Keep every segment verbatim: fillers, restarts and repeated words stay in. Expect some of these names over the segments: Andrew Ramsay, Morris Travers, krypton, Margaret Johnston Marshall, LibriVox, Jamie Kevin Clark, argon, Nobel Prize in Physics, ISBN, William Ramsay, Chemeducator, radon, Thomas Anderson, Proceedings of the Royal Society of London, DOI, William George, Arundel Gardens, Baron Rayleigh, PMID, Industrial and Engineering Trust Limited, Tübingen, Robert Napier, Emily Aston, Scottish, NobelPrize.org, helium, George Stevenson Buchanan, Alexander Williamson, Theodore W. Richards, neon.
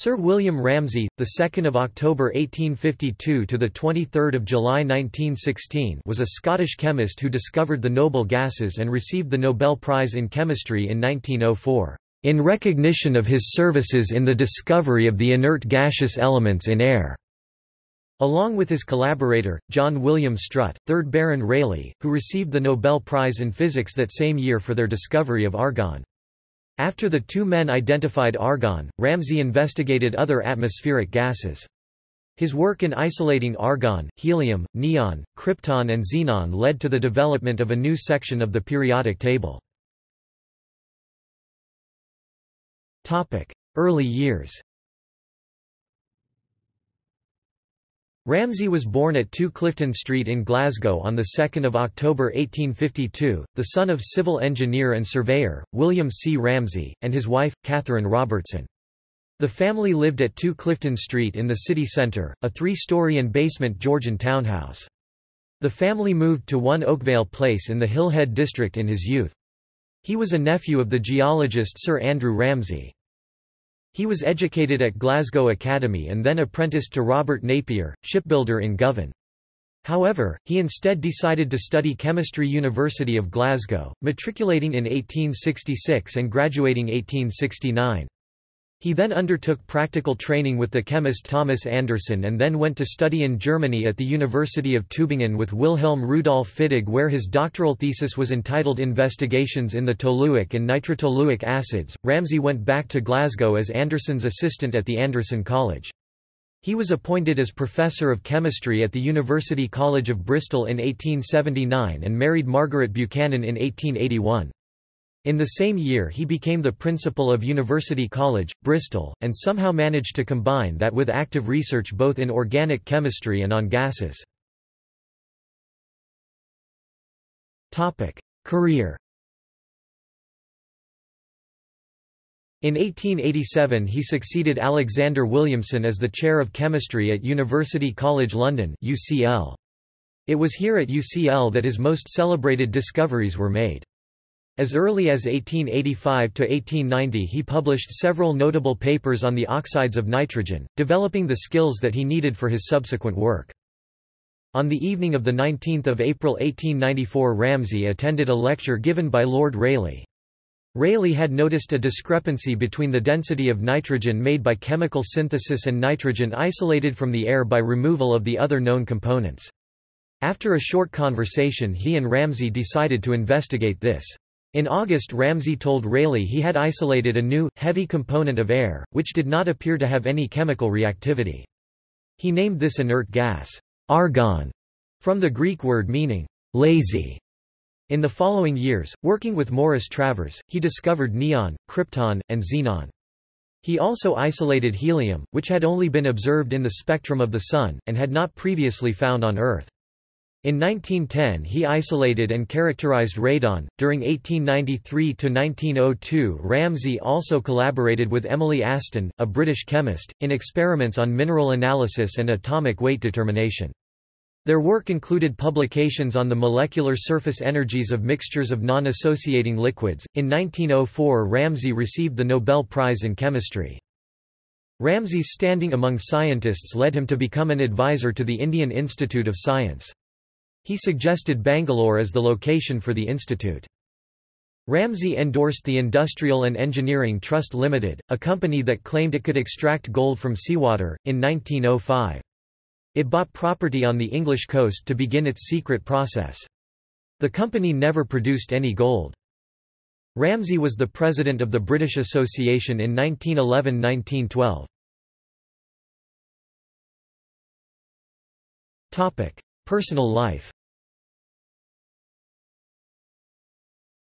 Sir William Ramsay, the second of October eighteen fifty-two to the twenty-third of July nineteen sixteen, was a Scottish chemist who discovered the noble gases and received the Nobel Prize in Chemistry in nineteen oh four in recognition of his services in the discovery of the inert gaseous elements in air. Along with his collaborator, John William Strutt, third Baron Rayleigh, who received the Nobel Prize in Physics that same year for their discovery of argon. After the two men identified argon, Ramsay investigated other atmospheric gases. His work in isolating argon, helium, neon, krypton and xenon led to the development of a new section of the periodic table. Early years. Ramsay was born at two Clifton Street in Glasgow on the second of October eighteen fifty-two, the son of civil engineer and surveyor, William C. Ramsay, and his wife, Catherine Robertson. The family lived at two Clifton Street in the city centre, a three-storey and basement Georgian townhouse. The family moved to One Oakvale Place in the Hillhead district in his youth. He was a nephew of the geologist Sir Andrew Ramsay. He was educated at Glasgow Academy and then apprenticed to Robert Napier, shipbuilder in Govan. However, he instead decided to study chemistry University of Glasgow, matriculating in eighteen sixty-six and graduating eighteen sixty-nine. He then undertook practical training with the chemist Thomas Anderson and then went to study in Germany at the University of Tübingen with Wilhelm Rudolf Fittig, where his doctoral thesis was entitled Investigations in the Toluic and Nitrotoluic Acids. Ramsay went back to Glasgow as Anderson's assistant at the Anderson College. He was appointed as Professor of Chemistry at the University College of Bristol in eighteen seventy-nine and married Margaret Buchanan in eighteen eighty-one. In the same year he became the principal of University College, Bristol, and somehow managed to combine that with active research both in organic chemistry and on gases. Career. In eighteen eighty-seven he succeeded Alexander Williamson as the Chair of Chemistry at University College London (U C L). It was here at U C L that his most celebrated discoveries were made. As early as eighteen eighty-five to eighteen ninety he published several notable papers on the oxides of nitrogen, developing the skills that he needed for his subsequent work. On the evening of the nineteenth of April eighteen ninety-four Ramsay attended a lecture given by Lord Rayleigh. Rayleigh had noticed a discrepancy between the density of nitrogen made by chemical synthesis and nitrogen isolated from the air by removal of the other known components. After a short conversation he and Ramsay decided to investigate this. In August Ramsay told Rayleigh he had isolated a new, heavy component of air, which did not appear to have any chemical reactivity. He named this inert gas, argon, from the Greek word meaning, lazy. In the following years, working with Morris Travers, he discovered neon, krypton, and xenon. He also isolated helium, which had only been observed in the spectrum of the Sun, and had not previously found on Earth. In nineteen ten he isolated and characterized radon. During eighteen ninety-three to nineteen oh two Ramsay also collaborated with Emily Aston, a British chemist, in experiments on mineral analysis and atomic weight determination. Their work included publications on the molecular surface energies of mixtures of non-associating liquids. In nineteen oh four Ramsay received the Nobel Prize in Chemistry. Ramsay's standing among scientists led him to become an advisor to the Indian Institute of Science. He suggested Bangalore as the location for the institute. Ramsay endorsed the Industrial and Engineering Trust Limited, a company that claimed it could extract gold from seawater, in nineteen oh five. It bought property on the English coast to begin its secret process. The company never produced any gold. Ramsay was the president of the British Association in nineteen eleven to nineteen twelve. Personal life.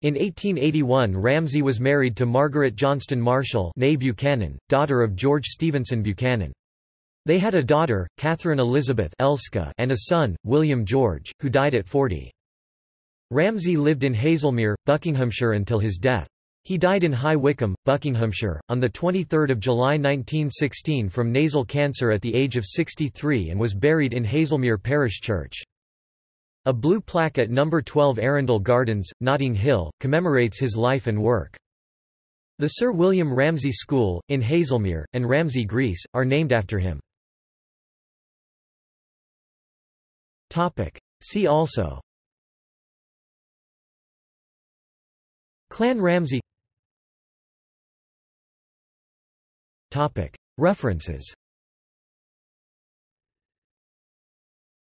In eighteen eighty-one Ramsay was married to Margaret Johnston Marshall, née Buchanan, daughter of George Stevenson Buchanan. They had a daughter, Catherine Elizabeth Elska, and a son, William George, who died at forty. Ramsay lived in Hazelmere, Buckinghamshire until his death. He died in High Wycombe, Buckinghamshire, on the twenty-third of July nineteen sixteen from nasal cancer at the age of sixty-three and was buried in Hazelmere Parish Church. A blue plaque at number twelve Arundel Gardens, Notting Hill, commemorates his life and work. The Sir William Ramsay School, in Hazelmere, and Ramsey, Greece, are named after him. See also Clan Ramsay. References.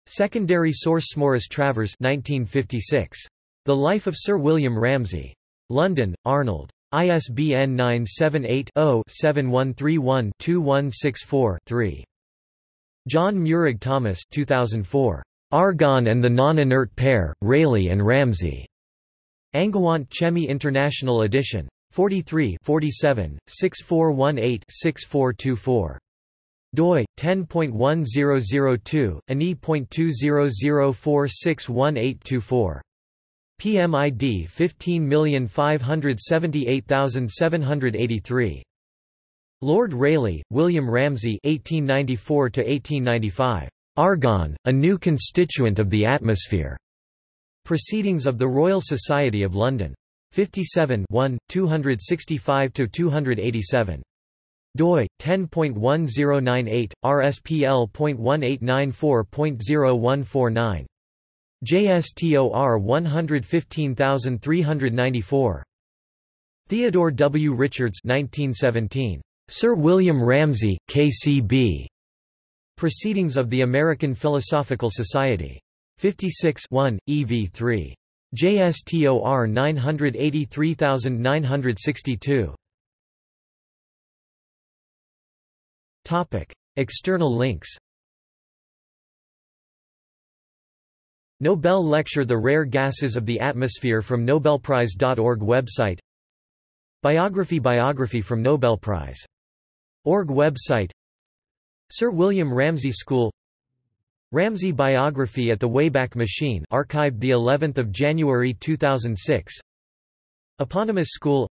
Secondary source: Morris Travers, nineteen fifty-six. The Life of Sir William Ramsay. London, Arnold. I S B N nine seven eight, zero, seven one three one, two one six four, three. John Murig Thomas, two thousand four. Argon and the Non-Inert Pair, Rayleigh and Ramsay. Angewandte Chemie International Edition. forty-three, forty-seven, sixty-four eighteen, sixty-four twenty-four. doi, ten point one zero zero two, A N I point two zero zero four six one eight two four. P M I D fifteen million five hundred seventy-eight thousand seven hundred eighty-three. Lord Rayleigh, William Ramsay, eighteen ninety-four to eighteen ninety-five. Argon, a new constituent of the atmosphere. Proceedings of the Royal Society of London. fifty-seven, one, two sixty-five to two eighty-seven. doi, ten point one zero nine eight, R S P L point one eight nine four point zero one four nine. J S T O R one hundred fifteen thousand three hundred ninety-four. Theodore W. Richards, nineteen seventeen. Sir William Ramsay, K C B. Proceedings of the American Philosophical Society. fifty-six, one, E V three. J S T O R nine hundred eighty-three thousand nine hundred sixty-two. Topic: External links. Nobel Lecture: The Rare Gases of the Atmosphere from Nobel Prize dot org website. Biography: Biography from Nobel Prize dot org website. Sir William Ramsay School. Ramsay biography at the Wayback Machine, archived the eleventh of January two thousand six. Eponymous school.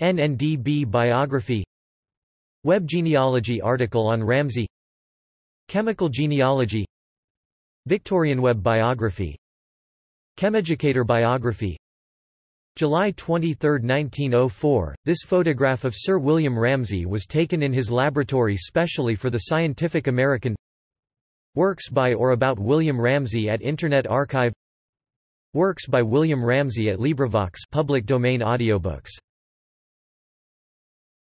N N D B biography. Web genealogy article on Ramsay. Chemical genealogy. Victorian web biography. Chemeducator biography. July twenty-third, nineteen oh four, this photograph of Sir William Ramsay was taken in his laboratory specially for the Scientific American. Works by or about William Ramsay at Internet Archive. Works by William Ramsay at LibriVox, public domain audiobooks.